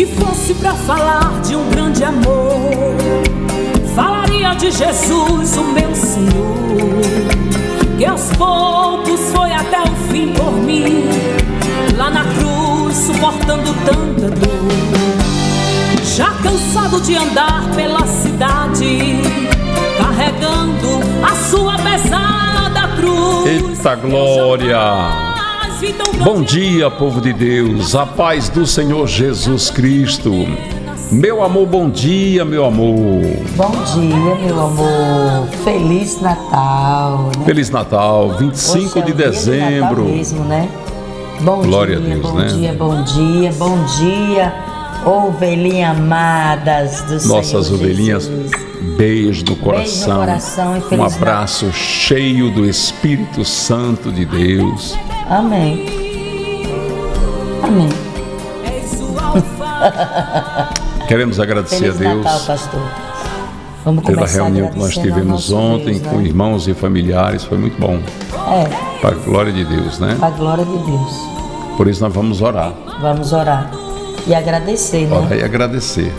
Se fosse pra falar de um grande amor, falaria de Jesus, o meu Senhor, que aos poucos foi até o fim por mim, lá na cruz suportando tanta dor. Já cansado de andar pela cidade, carregando a sua pesada cruz. Eita glória! Bom dia, povo de Deus, a paz do Senhor Jesus Cristo. Meu amor, bom dia, meu amor. Bom dia, meu amor. Feliz Natal, né? Feliz Natal, 25 de dezembro. De mesmo, né? Bom Glória dia, a Deus, bom né? dia, bom dia, bom dia, ovelhinha amadas do Senhor. Nossas ovelhinhas, beijo do coração. Beijo no coração e feliz um abraço Natal. Cheio do Espírito Santo de Deus. Amém. Amém. Queremos agradecer Feliz a Deus Natal, pastor. Vamos pela reunião que nós tivemos ontem, Deus, né? Com irmãos e familiares. Foi muito bom. É. Para a glória de Deus, né? Para a glória de Deus. Por isso nós vamos orar. Vamos orar. E agradecer, né? Orar e agradecer.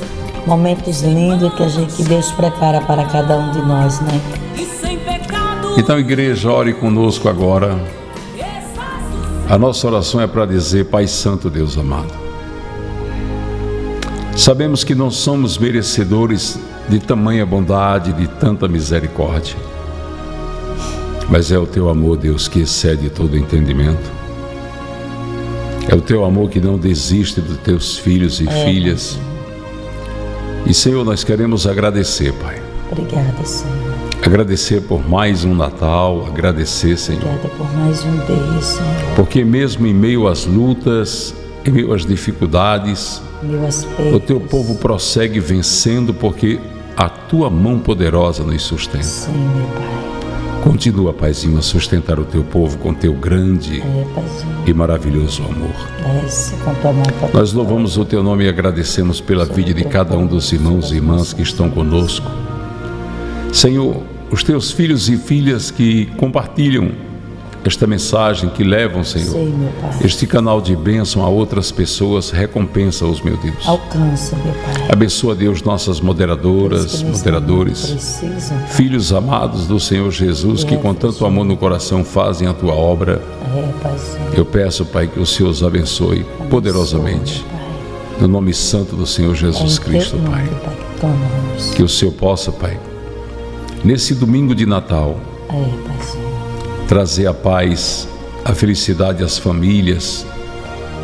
Momentos lindos que Deus prepara para cada um de nós, né? Então, igreja, ore conosco agora. A nossa oração é para dizer: Pai Santo, Deus amado, sabemos que não somos merecedores de tamanha bondade, de tanta misericórdia, mas é o Teu amor, Deus, que excede todo entendimento. É o Teu amor que não desiste dos Teus filhos e filhas. E, Senhor, nós queremos agradecer, Pai. Obrigada, Senhor. Agradecer por mais um Natal, agradecer, Senhor. Obrigada por mais um dia, Senhor. Porque mesmo em meio às lutas, em meio às dificuldades, o Teu povo prossegue vencendo, porque a Tua mão poderosa nos sustenta. Sim, meu Pai. Continua, Paizinho, a sustentar o Teu povo com Teu grande e maravilhoso amor. Nós louvamos o Teu nome e agradecemos pela vida de cada um dos irmãos e irmãs que estão conosco. Senhor, os Teus filhos e filhas que compartilham esta mensagem, que levam, Senhor, este canal de bênção a outras pessoas, recompensa-os, meu Deus. Alcança, meu Pai. Abençoa, Deus, nossas moderadoras, moderadores, filhos amados do Senhor Jesus, que com tanto amor no coração fazem a Tua obra. Eu peço, Pai, que o Senhor os abençoe poderosamente. No nome santo do Senhor Jesus Cristo, Pai. Que o Senhor possa, Pai, nesse domingo de Natal, trazer a paz, a felicidade às famílias,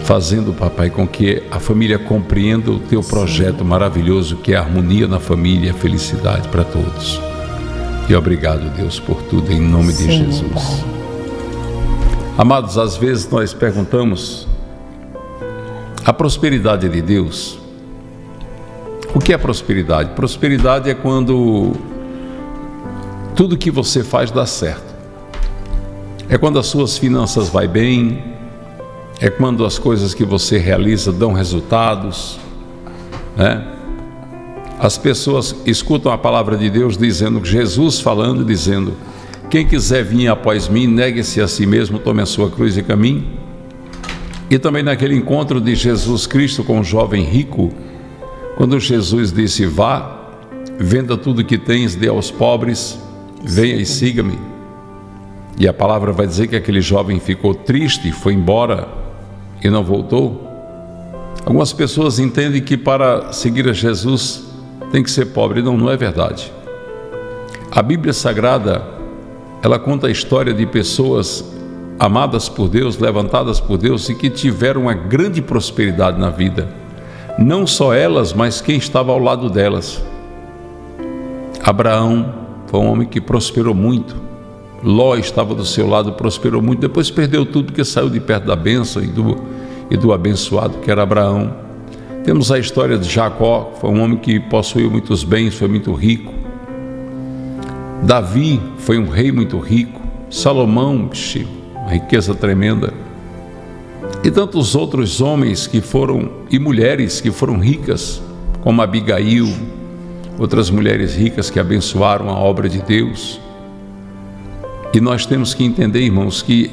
fazendo, Papai, com que a família compreenda o Teu projeto maravilhoso, que é a harmonia na família e a felicidade para todos. E obrigado, Deus, por tudo, em nome de Jesus. Amados, às vezes nós perguntamos: a prosperidade de Deus, o que é prosperidade? Prosperidade é quando tudo que você faz dá certo. É quando as suas finanças vai bem, é quando as coisas que você realiza dão resultados, né? As pessoas escutam a palavra de Deus dizendo, Jesus falando, dizendo: quem quiser vir após mim, negue-se a si mesmo, tome a sua cruz e caminhe. E também naquele encontro de Jesus Cristo com o jovem rico, quando Jesus disse: vá, venda tudo que tens, dê aos pobres, venha e siga-me. E a palavra vai dizer que aquele jovem ficou triste, foi embora e não voltou. Algumas pessoas entendem que para seguir a Jesus tem que ser pobre. Não, não é verdade. A Bíblia Sagrada, ela conta a história de pessoas amadas por Deus, levantadas por Deus, e que tiveram uma grande prosperidade na vida. Não só elas, mas quem estava ao lado delas. Abraão foi um homem que prosperou muito. Ló estava do seu lado, prosperou muito. Depois perdeu tudo, porque saiu de perto da bênção e do abençoado, que era Abraão. Temos a história de Jacó, foi um homem que possuiu muitos bens, foi muito rico. Davi foi um rei muito rico. Salomão, uma riqueza tremenda. E tantos outros homens que foram, e mulheres que foram ricas, como Abigail, outras mulheres ricas que abençoaram a obra de Deus. E nós temos que entender, irmãos, que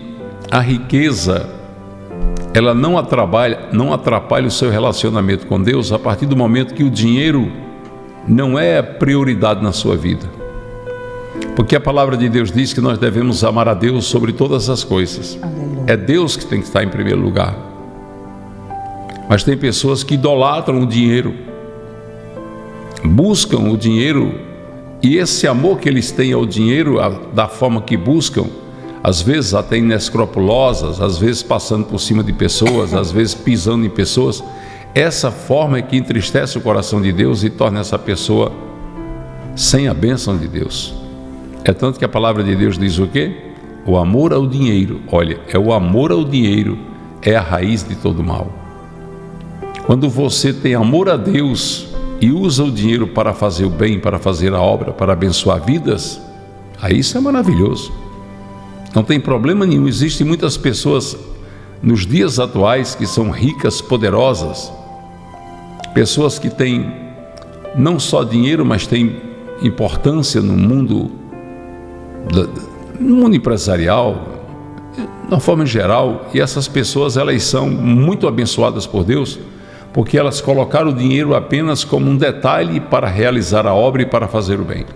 a riqueza ela não atrapalha o seu relacionamento com Deus a partir do momento que o dinheiro não é a prioridade na sua vida. Porque a palavra de Deus diz que nós devemos amar a Deus sobre todas as coisas. Aleluia. É Deus que tem que estar em primeiro lugar. Mas tem pessoas que idolatram o dinheiro, buscam o dinheiro, e esse amor que eles têm ao dinheiro, da forma que buscam, às vezes até inescrupulosas, às vezes passando por cima de pessoas, às vezes pisando em pessoas. Essa forma é que entristece o coração de Deus e torna essa pessoa sem a bênção de Deus. É tanto que a palavra de Deus diz o quê? O amor ao dinheiro. Olha, é o amor ao dinheiro, é a raiz de todo mal. Quando você tem amor a Deus e usa o dinheiro para fazer o bem, para fazer a obra, para abençoar vidas, aí isso é maravilhoso. Não tem problema nenhum. Existem muitas pessoas nos dias atuais que são ricas, poderosas, pessoas que têm não só dinheiro, mas têm importância no mundo empresarial, de uma forma geral. E essas pessoas, elas são muito abençoadas por Deus, porque elas colocaram o dinheiro apenas como um detalhe para realizar a obra e para fazer o bem.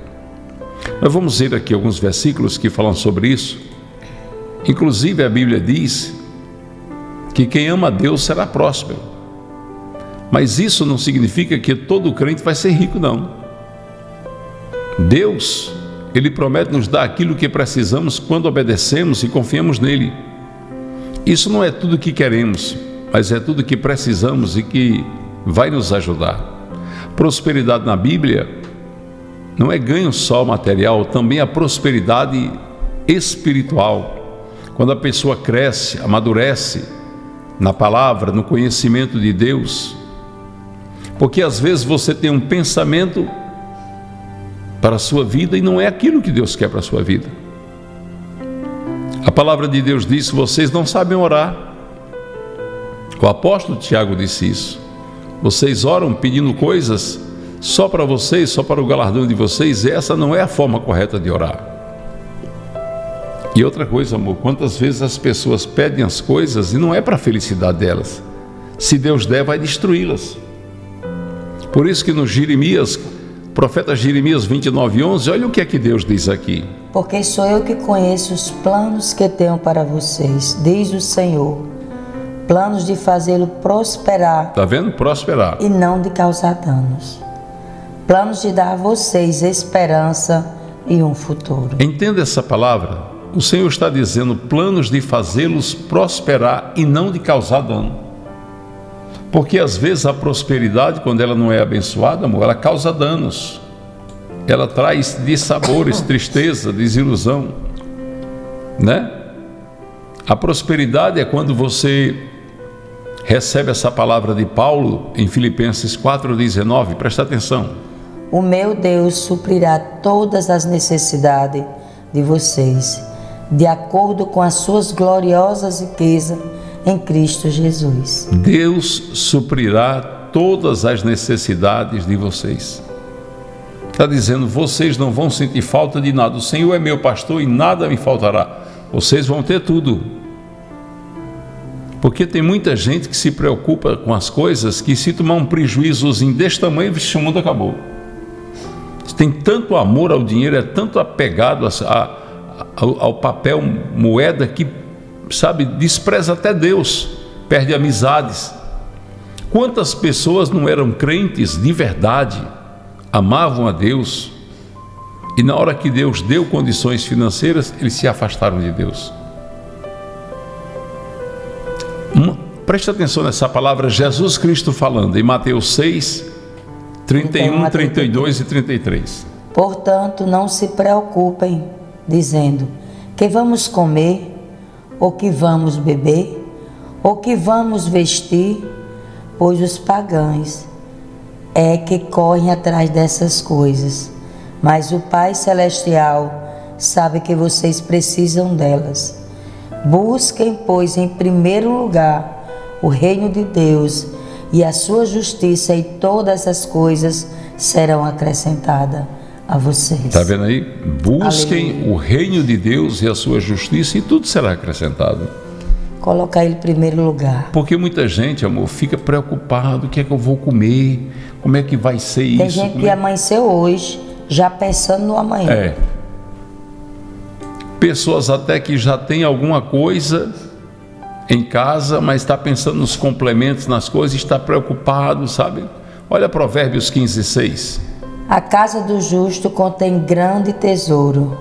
Nós vamos ver aqui alguns versículos que falam sobre isso. Inclusive a Bíblia diz que quem ama a Deus será próspero. Mas isso não significa que todo crente vai ser rico, não. Deus, Ele promete nos dar aquilo que precisamos quando obedecemos e confiamos nele. Isso não é tudo que queremos, mas é tudo que precisamos e que vai nos ajudar. Prosperidade na Bíblia não é ganho só material, também a prosperidade espiritual. Quando a pessoa cresce, amadurece na palavra, no conhecimento de Deus. Porque às vezes você tem um pensamento para a sua vida e não é aquilo que Deus quer para a sua vida. A palavra de Deus diz: vocês não sabem orar. O apóstolo Tiago disse isso. Vocês oram pedindo coisas só para vocês, só para o galardão de vocês. Essa não é a forma correta de orar. E outra coisa, amor, quantas vezes as pessoas pedem as coisas e não é para a felicidade delas. Se Deus der, vai destruí-las. Por isso que no Jeremias, profeta Jeremias 29:11, olha o que é que Deus diz aqui. Porque sou eu que conheço os planos que tenho para vocês, diz o Senhor. Planos de fazê-lo prosperar. Tá vendo? Prosperar. E não de causar danos. Planos de dar a vocês esperança e um futuro. Entenda essa palavra. O Senhor está dizendo planos de fazê-los prosperar e não de causar dano. Porque às vezes a prosperidade, quando ela não é abençoada, amor, ela causa danos. Ela traz dissabores, tristeza, desilusão, né? A prosperidade é quando você recebe essa palavra de Paulo em Filipenses 4:19, presta atenção. O meu Deus suprirá todas as necessidades de vocês, de acordo com as suas gloriosas riquezas em Cristo Jesus. Deus suprirá todas as necessidades de vocês. Está dizendo, vocês não vão sentir falta de nada. O Senhor é meu pastor e nada me faltará. Vocês vão ter tudo. Porque tem muita gente que se preocupa com as coisas, que se tomar um prejuízozinho desse tamanho, o mundo acabou. Tem tanto amor ao dinheiro, é tanto apegado ao papel moeda que, sabe, despreza até Deus, perde amizades. Quantas pessoas não eram crentes de verdade, amavam a Deus, e na hora que Deus deu condições financeiras, eles se afastaram de Deus. Preste atenção nessa palavra, Jesus Cristo falando em Mateus 6:31, 32 e 33. Portanto, não se preocupem, dizendo que vamos comer, ou que vamos beber, ou que vamos vestir, pois os pagãos é que correm atrás dessas coisas. Mas o Pai Celestial sabe que vocês precisam delas. Busquem, pois, em primeiro lugar o reino de Deus e a sua justiça, e todas as coisas serão acrescentadas a vocês. Está vendo aí? Busquem, aleluia, o reino de Deus e a sua justiça, e tudo será acrescentado. colocar ele em primeiro lugar. Porque muita gente, amor, fica preocupado, o que é que eu vou comer, como é que vai ser isso. Tem gente que amanheceu hoje, já pensando no amanhã. É. Pessoas até que já tem alguma coisa em casa, mas está pensando nos complementos, nas coisas, está preocupado, sabe? Olha Provérbios 15:6. A casa do justo contém grande tesouro,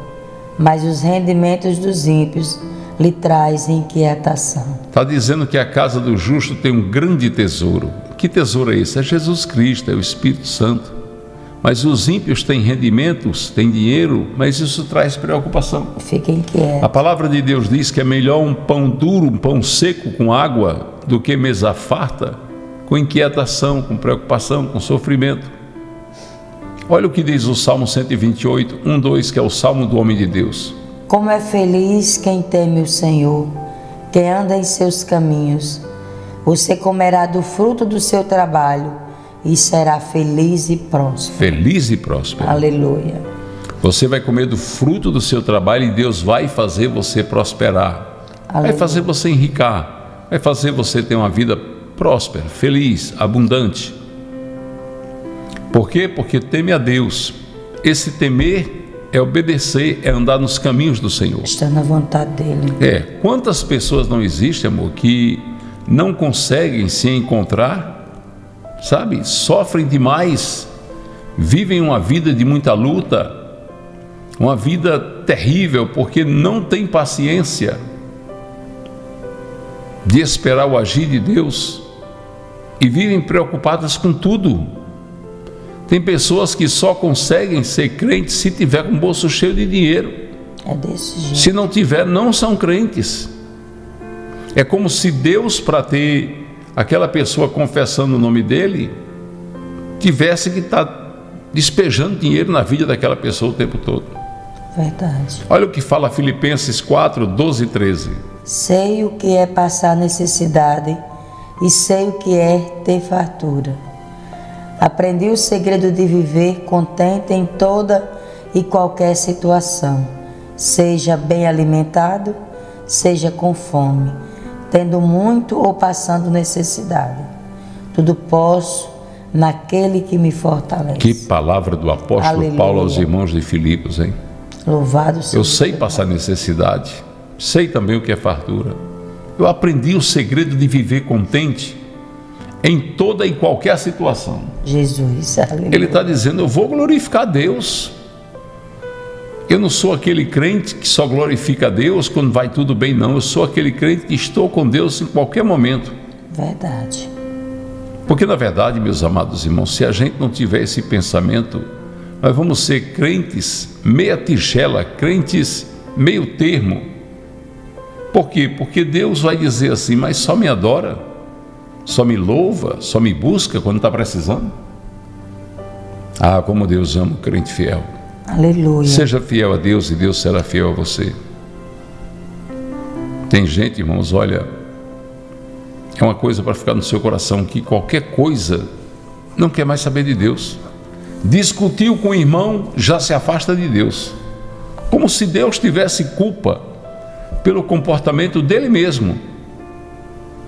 mas os rendimentos dos ímpios lhe trazem inquietação. Está dizendo que a casa do justo tem um grande tesouro. Que tesouro é esse? É Jesus Cristo, é o Espírito Santo. Mas os ímpios têm rendimentos, têm dinheiro, mas isso traz preocupação. Fica inquieto. A palavra de Deus diz que é melhor um pão duro, um pão seco com água, do que mesa farta, com inquietação, com preocupação, com sofrimento. Olha o que diz o Salmo 128, 1-2, que é o Salmo do Homem de Deus. Como é feliz quem teme o Senhor, quem anda em seus caminhos. Você comerá do fruto do seu trabalho e será feliz e próspero. Feliz e próspero. Aleluia. Você vai comer do fruto do seu trabalho e Deus vai fazer você prosperar. Aleluia. Vai fazer você enricar, vai fazer você ter uma vida próspera, feliz, abundante. Por quê? Porque teme a Deus. Esse temer é obedecer, é andar nos caminhos do Senhor. Está na vontade dEle. É. Quantas pessoas não existem, amor, que não conseguem se encontrar, sabe? Sofrem demais, vivem uma vida de muita luta, uma vida terrível, porque não tem paciência de esperar o agir de Deus e vivem preocupadas com tudo. Tem pessoas que só conseguem ser crentes se tiver com o bolso cheio de dinheiro. É desse jeito. Se não tiver, não são crentes. É como se Deus, para ter aquela pessoa confessando o nome dele, tivesse que estar despejando dinheiro na vida daquela pessoa o tempo todo. Verdade. Olha o que fala Filipenses 4:12-13. Sei o que é passar necessidade e sei o que é ter fartura. Aprendi o segredo de viver contente em toda e qualquer situação, seja bem alimentado, seja com fome, tendo muito ou passando necessidade. Tudo posso naquele que me fortalece. Que palavra do apóstolo Aleluia. Paulo aos irmãos de Filipos, hein? Louvado seja. Eu sei passar necessidade, sei também o que é fartura. Eu aprendi o segredo de viver contente em toda e qualquer situação. Jesus, aleluia. Ele está dizendo, eu vou glorificar a Deus. Eu não sou aquele crente que só glorifica a Deus quando vai tudo bem, não. Eu sou aquele crente que estou com Deus em qualquer momento. Verdade. Porque na verdade, meus amados irmãos, se a gente não tiver esse pensamento, nós vamos ser crentes meia tigela, crentes meio termo. Por quê? Porque Deus vai dizer assim, mas só me adora, só me louva, só me busca quando está precisando. Ah, como Deus ama o crente fiel. Aleluia. Seja fiel a Deus e Deus será fiel a você. Tem gente, irmãos, olha, é uma coisa para ficar no seu coração, que qualquer coisa não quer mais saber de Deus. Discutiu com o irmão, já se afasta de Deus. Como se Deus tivesse culpa pelo comportamento dele mesmo.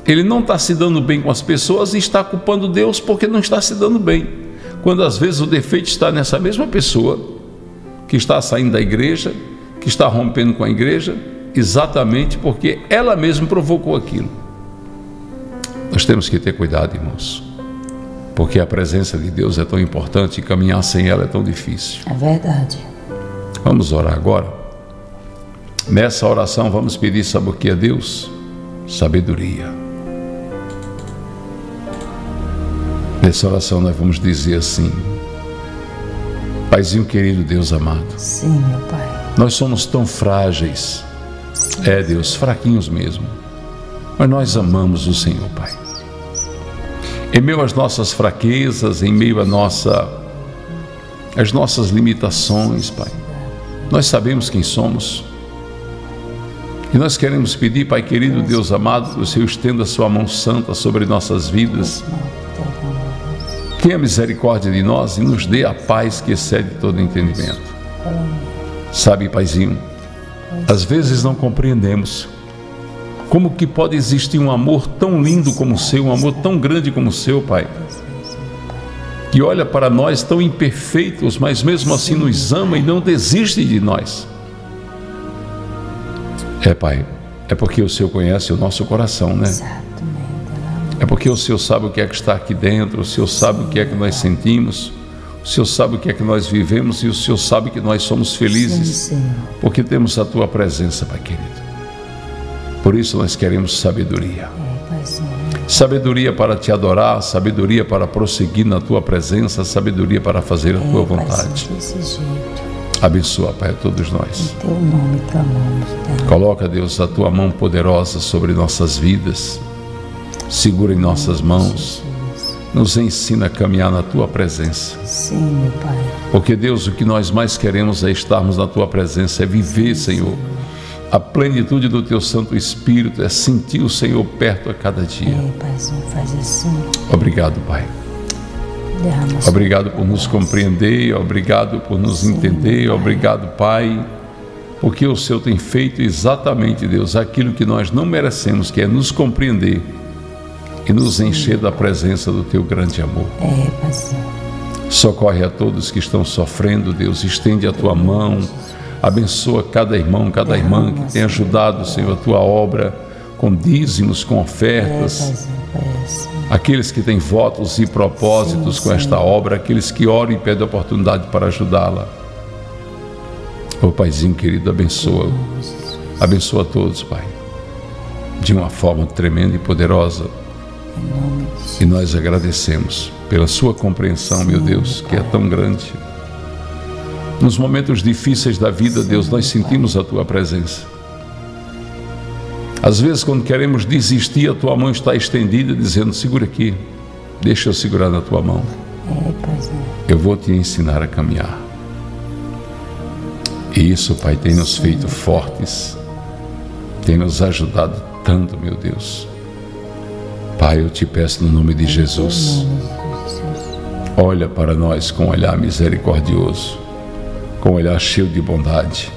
Ele não está se dando bem com as pessoas e está culpando Deus porque não está se dando bem. Quando às vezes o defeito está nessa mesma pessoa que está saindo da igreja, que está rompendo com a igreja, exatamente porque ela mesma provocou aquilo. Nós temos que ter cuidado, irmãos, porque a presença de Deus é tão importante e caminhar sem ela é tão difícil. É verdade. Vamos orar agora. Nessa oração vamos pedir, sabe o que, a Deus? Sabedoria. Nessa oração nós vamos dizer assim: Paizinho querido, Deus amado. Sim, meu Pai. Nós somos tão frágeis. Sim. É, Deus, fraquinhos mesmo. Mas nós amamos o Senhor, Pai. Em meio às nossas fraquezas, em meio às nossas limitações, Pai, nós sabemos quem somos. E nós queremos pedir, Pai querido, Deus amado, que o Senhor estenda a sua mão santa sobre nossas vidas. Tenha misericórdia de nós e nos dê a paz que excede todo entendimento. Sabe, Paizinho, às vezes não compreendemos, Como que pode existir um amor tão lindo como o seu, um amor tão grande como o seu, Pai? Que olha para nós tão imperfeitos, mas mesmo assim nos ama e não desiste de nós. É, Pai, é porque o Senhor conhece o nosso coração, né? É porque o Senhor sabe o que é que está aqui dentro, o Senhor sabe o que é que nós sentimos, o Senhor sabe o que é que nós vivemos e o Senhor sabe que nós somos felizes porque temos a Tua presença, Pai querido. Por isso nós queremos sabedoria. Sabedoria para te adorar, sabedoria para prosseguir na Tua presença, sabedoria para fazer a Tua vontade. Abençoa, Pai, a todos nós. Em Teu nome clamamos. Coloca, Deus, a Tua mão poderosa sobre nossas vidas. Segura em nossas mãos. Nos ensina a caminhar na Tua presença. Sim, meu Pai. Porque, Deus, o que nós mais queremos é estarmos na Tua presença, é viver, Senhor, a plenitude do Teu Santo Espírito, é sentir o Senhor perto a cada dia. Obrigado, Pai. Obrigado por nos compreender, obrigado por nos entender, obrigado, Pai, porque o Senhor tem feito exatamente, Deus, aquilo que nós não merecemos, que é nos compreender e nos encher da presença do Teu grande amor. Socorre a todos que estão sofrendo, Deus, estende a Tua mão. Abençoa cada irmão, cada irmã que tem ajudado, Senhor, a Tua obra com dízimos, com ofertas. Aqueles que têm votos e propósitos com esta obra, aqueles que oram e pedem oportunidade para ajudá-la. Ô Paizinho querido, abençoa. Abençoa a todos, Pai, de uma forma tremenda e poderosa. E nós agradecemos pela Sua compreensão, meu Deus, que é tão grande. Nos momentos difíceis da vida, Deus, nós sentimos a Tua presença. Às vezes, quando queremos desistir, a Tua mão está estendida, dizendo, segura aqui, deixa eu segurar na Tua mão. Eu vou te ensinar a caminhar. E isso, Pai, tem nos feito fortes, tem nos ajudado tanto, meu Deus. Pai, eu te peço no nome de Jesus, olha para nós com um olhar misericordioso, com um olhar cheio de bondade,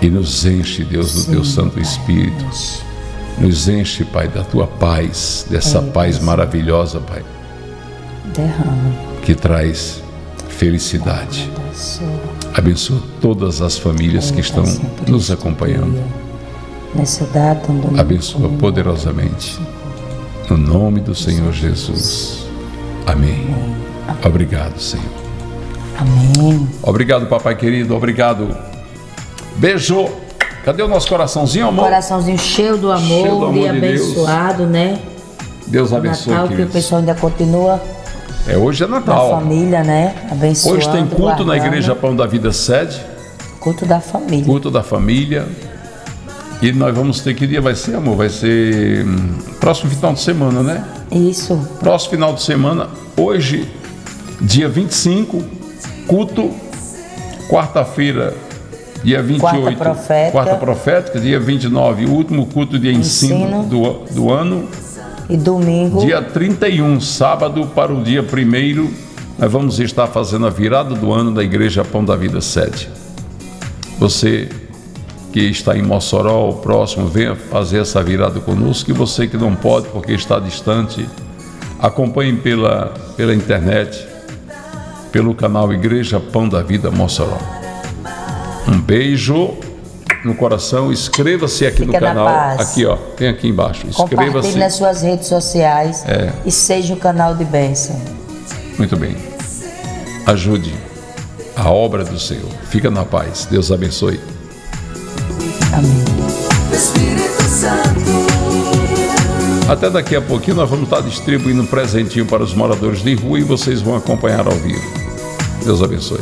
e nos enche, Deus, do Teu Santo Espírito. Nos enche, Pai, da Tua paz, dessa paz maravilhosa, Pai, que traz felicidade. Abençoa todas as famílias que estão nos acompanhando. Abençoa poderosamente, no nome do Senhor Jesus. Amém. Obrigado, Senhor. Amém. Obrigado, papai querido, obrigado. Beijo. Cadê o nosso coraçãozinho, amor? Coraçãozinho cheio do amor, cheio do amor e abençoado, Deus, né? Deus abençoe. Natal, que o pessoal ainda continua. É, hoje é Natal. Da família, né? Abençoado. Hoje tem culto na Igreja Pão da Vida Sede. Culto da família. Culto da família. E nós vamos ter, que dia vai ser, amor? Vai ser próximo final de semana, né? Isso. Próximo final de semana, hoje, dia 25. Culto, quarta-feira, dia 28, quarta profética, dia 29, o último culto de ensino do ano. E domingo, dia 31, sábado, para o dia 1º, nós vamos estar fazendo a virada do ano da Igreja Pão da Vida Sede. Você que está em Mossoró, o próximo, venha fazer essa virada conosco. E você que não pode porque está distante, acompanhe pela internet, pelo canal Igreja Pão da Vida Mossoró. Um beijo no coração. Inscreva-se aqui no canal. Aqui, ó, tem aqui embaixo. Inscreva-se. Compartilhe nas suas redes sociais e seja um canal de bênção. Muito bem. Ajude a obra do Senhor. Fica na paz. Deus abençoe. Amém. Até daqui a pouquinho nós vamos estar distribuindo um presentinho para os moradores de rua e vocês vão acompanhar ao vivo. Deus abençoe.